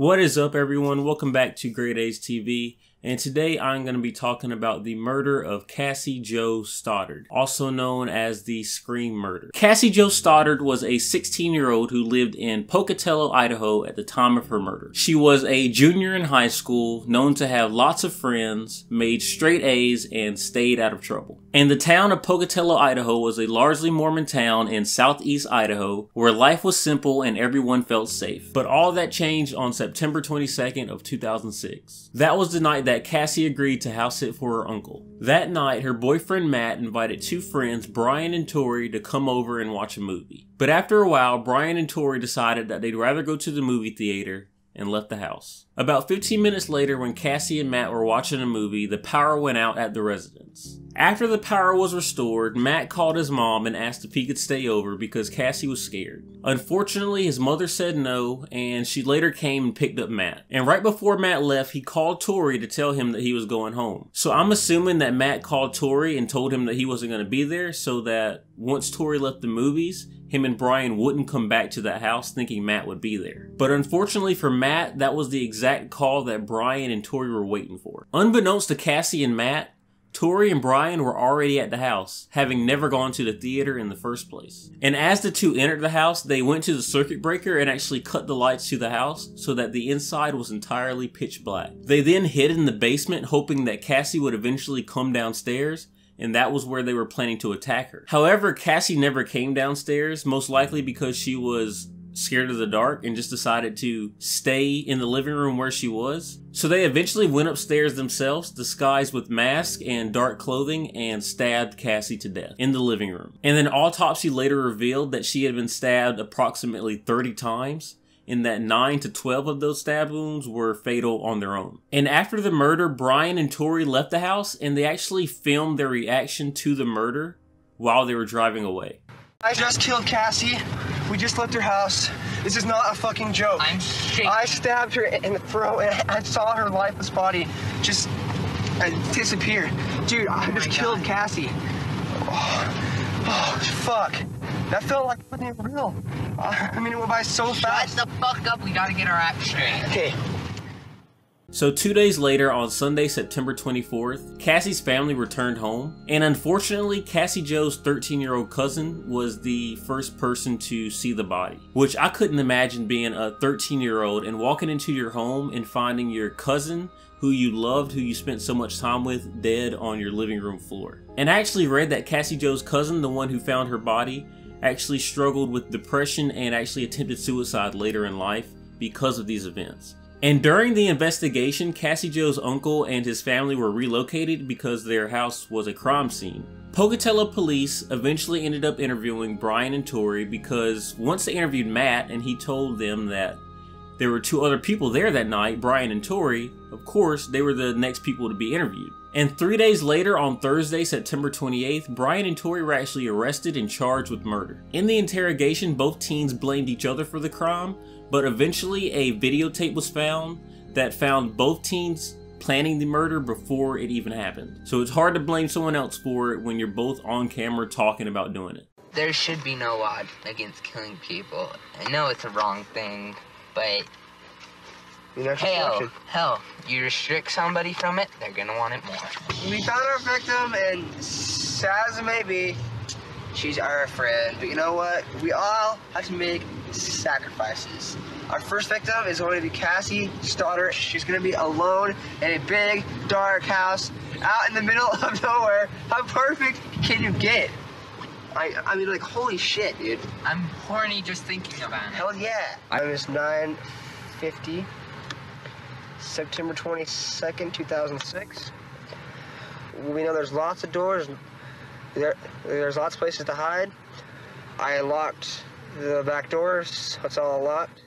What is up, everyone? Welcome back to GrayDays TV, and today I'm going to be talking about the murder of Cassie Jo Stoddart, also known as the Scream murder. Cassie Jo Stoddart was a 16-year-old who lived in Pocatello, Idaho at the time of her murder. She was a junior in high school, known to have lots of friends, made straight A's, and stayed out of trouble. And the town of Pocatello, Idaho was a largely Mormon town in southeast Idaho where life was simple and everyone felt safe. But all that changed on September 22nd of 2006. That was the night that Cassie agreed to house sit for her uncle. That night, her boyfriend Matt invited two friends, Brian and Tori, to come over and watch a movie. But after a while, Brian and Tori decided that they'd rather go to the movie theater and left the house. About 15 minutes later, when Cassie and Matt were watching a movie, the power went out at the residence. After the power was restored, Matt called his mom and asked if he could stay over because Cassie was scared. Unfortunately, his mother said no, and she later came and picked up Matt. And right before Matt left, he called Tori to tell him that he was going home. So I'm assuming that Matt called Tori and told him that he wasn't going to be there, so that once Tori left the movies, him and Brian wouldn't come back to that house thinking Matt would be there. But unfortunately for Matt, that was the exact call that Brian and Tori were waiting for. Unbeknownst to Cassie and Matt, Tori and Brian were already at the house, having never gone to the theater in the first place. And as the two entered the house, they went to the circuit breaker and actually cut the lights to the house so that the inside was entirely pitch black. They then hid in the basement, hoping that Cassie would eventually come downstairs, and that was where they were planning to attack her. However, Cassie never came downstairs, most likely because she was scared of the dark and just decided to stay in the living room where she was. So they eventually went upstairs themselves, disguised with masks and dark clothing, and stabbed Cassie to death in the living room. And then autopsy later revealed that she had been stabbed approximately 30 times, and that 9 to 12 of those stab wounds were fatal on their own. And after the murder, Brian and Tori left the house, and they actually filmed their reaction to the murder while they were driving away. I just killed Cassie. We just left her house. This is not a fucking joke. I'm shaking. I stabbed her in the throat and I saw her lifeless body just disappear. Dude, I just killed Cassie. Oh, fuck. That felt like it wasn't real. I mean, it went by so fast. Shut the fuck up. We gotta get our act straight. Okay. So 2 days later, on Sunday, September 24th, Cassie's family returned home, and unfortunately, Cassie Jo's 13-year-old cousin was the first person to see the body, which I couldn't imagine being a 13-year-old and walking into your home and finding your cousin, who you loved, who you spent so much time with, dead on your living room floor. And I actually read that Cassie Jo's cousin, the one who found her body, actually struggled with depression and actually attempted suicide later in life because of these events. And during the investigation, Cassie Jo's uncle and his family were relocated because their house was a crime scene. Pocatello police eventually ended up interviewing Brian and Tori because once they interviewed Matt and he told them that there were two other people there that night, Brian and Tori, of course, they were the next people to be interviewed. And 3 days later, on Thursday, September 28th, Brian and Tori were actually arrested and charged with murder. In the interrogation, both teens blamed each other for the crime, but eventually a videotape was found that found both teens planning the murder before it even happened. So it's hard to blame someone else for it when you're both on camera talking about doing it. There should be no law against killing people. I know it's a wrong thing, but hell, you restrict somebody from it, they're gonna want it more. We found our victim, and sad as it may be, she's our friend. But you know what? We all have to make sacrifices. Our first victim is going to be Cassie Stoddart. She's going to be alone in a big, dark house out in the middle of nowhere. How perfect can you get? I mean, like, holy shit, dude. I'm horny just thinking about it. Hell yeah. It's 9:50, September 22nd, 2006. We know there's lots of doors. There's lots of places to hide. I locked the back doors, that's all locked.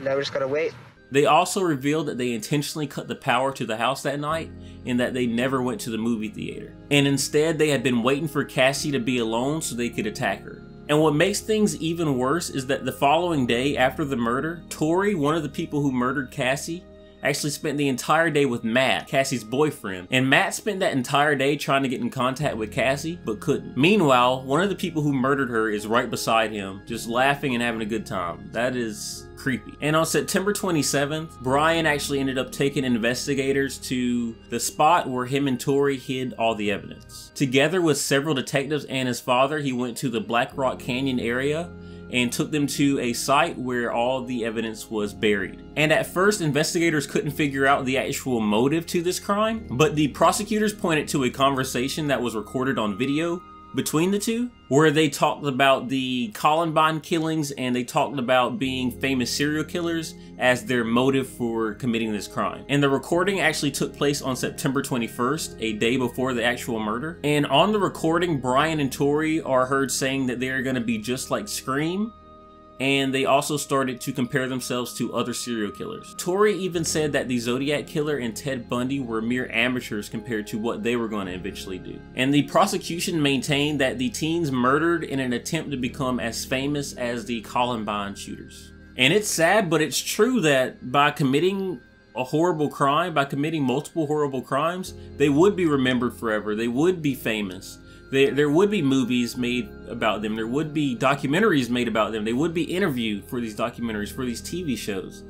Now we just gotta wait. They also revealed that they intentionally cut the power to the house that night and that they never went to the movie theater. And instead, they had been waiting for Cassie to be alone so they could attack her. And what makes things even worse is that the following day after the murder, Tori, one of the people who murdered Cassie, actually spent the entire day with Matt, Cassie's boyfriend, and Matt spent that entire day trying to get in contact with Cassie, but couldn't. Meanwhile, one of the people who murdered her is right beside him, just laughing and having a good time. That is creepy. And on September 27th, Brian actually ended up taking investigators to the spot where him and Tori hid all the evidence. Together with several detectives and his father, he went to the Black Rock Canyon area and took them to a site where all the evidence was buried. And at first, investigators couldn't figure out the actual motive to this crime, but the prosecutors pointed to a conversation that was recorded on video between the two, where they talked about the Columbine killings and they talked about being famous serial killers as their motive for committing this crime. And the recording actually took place on September 21st, a day before the actual murder. And on the recording, Brian and Tori are heard saying that they are going to be just like Scream, and they also started to compare themselves to other serial killers. Tori even said that the Zodiac Killer and Ted Bundy were mere amateurs compared to what they were going to eventually do. And the prosecution maintained that the teens murdered in an attempt to become as famous as the Columbine shooters. And it's sad, but it's true that by committing a horrible crime, by committing multiple horrible crimes, they would be remembered forever. They would be famous. There would be movies made about them. There would be documentaries made about them. They would be interviewed for these documentaries, for these TV shows.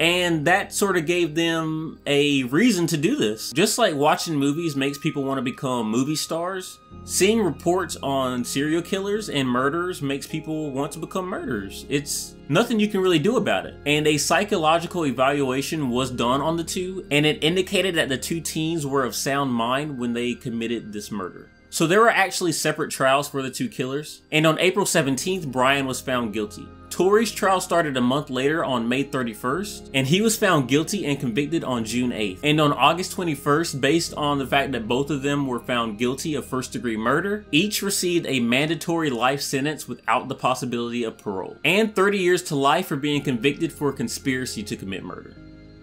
And that sort of gave them a reason to do this. Just like watching movies makes people want to become movie stars, seeing reports on serial killers and murderers makes people want to become murderers. It's nothing you can really do about it. And a psychological evaluation was done on the two, and it indicated that the two teens were of sound mind when they committed this murder. So there were actually separate trials for the two killers, and on April 17th, Brian was found guilty. Tori's trial started a month later on May 31st, and he was found guilty and convicted on June 8th. And on August 21st, based on the fact that both of them were found guilty of first-degree murder, each received a mandatory life sentence without the possibility of parole, and 30 years to life for being convicted for conspiracy to commit murder.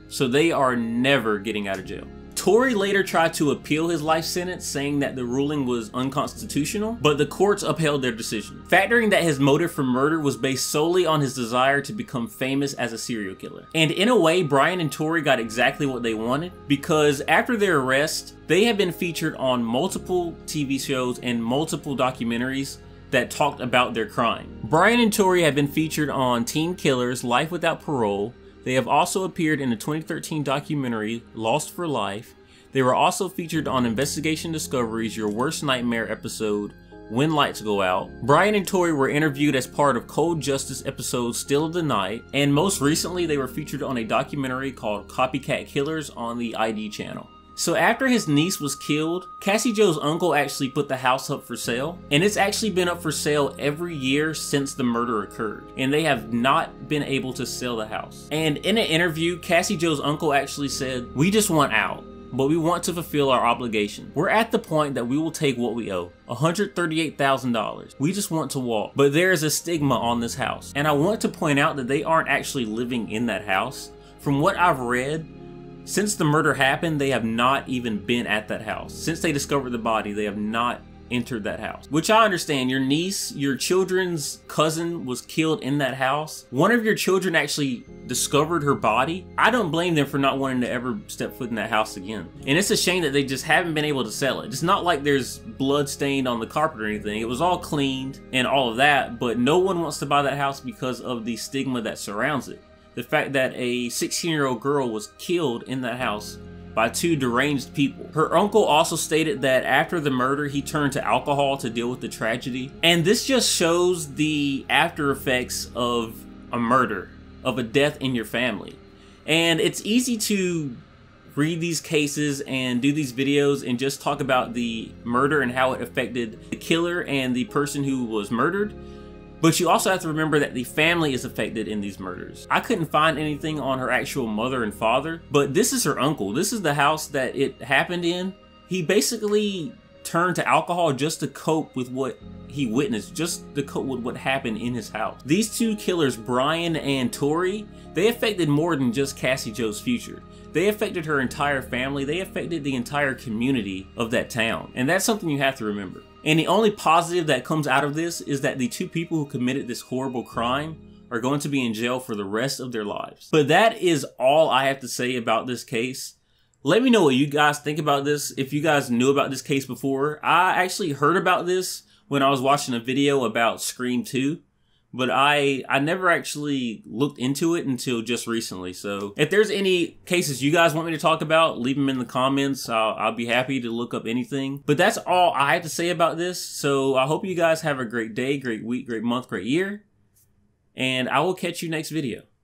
So they are never getting out of jail. Tori later tried to appeal his life sentence, saying that the ruling was unconstitutional, but the courts upheld their decision. Factoring that his motive for murder was based solely on his desire to become famous as a serial killer. And in a way, Brian and Tori got exactly what they wanted, because after their arrest, they had been featured on multiple TV shows and multiple documentaries that talked about their crime. Brian and Tori had been featured on Teen Killers, Life Without Parole. They have also appeared in the 2013 documentary, Lost for Life. They were also featured on Investigation Discovery's Your Worst Nightmare episode, When Lights Go Out. Brian and Tori were interviewed as part of Cold Justice episode, Still of the Night. And most recently, they were featured on a documentary called Copycat Killers on the ID channel. So after his niece was killed, Cassie Jo's uncle actually put the house up for sale, and it's actually been up for sale every year since the murder occurred, and they have not been able to sell the house. And in an interview, Cassie Jo's uncle actually said, "We just want out, but we want to fulfill our obligation. We're at the point that we will take what we owe, $138,000. We just want to walk, but there is a stigma on this house." And I want to point out that they aren't actually living in that house. From what I've read, since the murder happened, they have not even been at that house. Since they discovered the body, they have not entered that house. Which I understand, your niece, your children's cousin was killed in that house. One of your children actually discovered her body. I don't blame them for not wanting to ever step foot in that house again. And it's a shame that they just haven't been able to sell it. It's not like there's blood stained on the carpet or anything. It was all cleaned and all of that, but no one wants to buy that house because of the stigma that surrounds it. The fact that a 16-year-old girl was killed in that house by two deranged people. Her uncle also stated that after the murder, he turned to alcohol to deal with the tragedy. And this just shows the after effects of a murder, of a death in your family. And it's easy to read these cases and do these videos and just talk about the murder and how it affected the killer and the person who was murdered. But you also have to remember that the family is affected in these murders. I couldn't find anything on her actual mother and father, but this is her uncle. This is the house that it happened in. He basically turned to alcohol just to cope with what he witnessed, just to cope with what happened in his house. These two killers, Brian and Tori, they affected more than just Cassie Jo's future. They affected her entire family. They affected the entire community of that town. And that's something you have to remember. And the only positive that comes out of this is that the two people who committed this horrible crime are going to be in jail for the rest of their lives. But that is all I have to say about this case. Let me know what you guys think about this, if you guys knew about this case before. I actually heard about this when I was watching a video about Scream 2, but I never actually looked into it until just recently. So if there's any cases you guys want me to talk about, leave them in the comments. I'll be happy to look up anything. But that's all I have to say about this. So I hope you guys have a great day, great week, great month, great year. And I will catch you next video.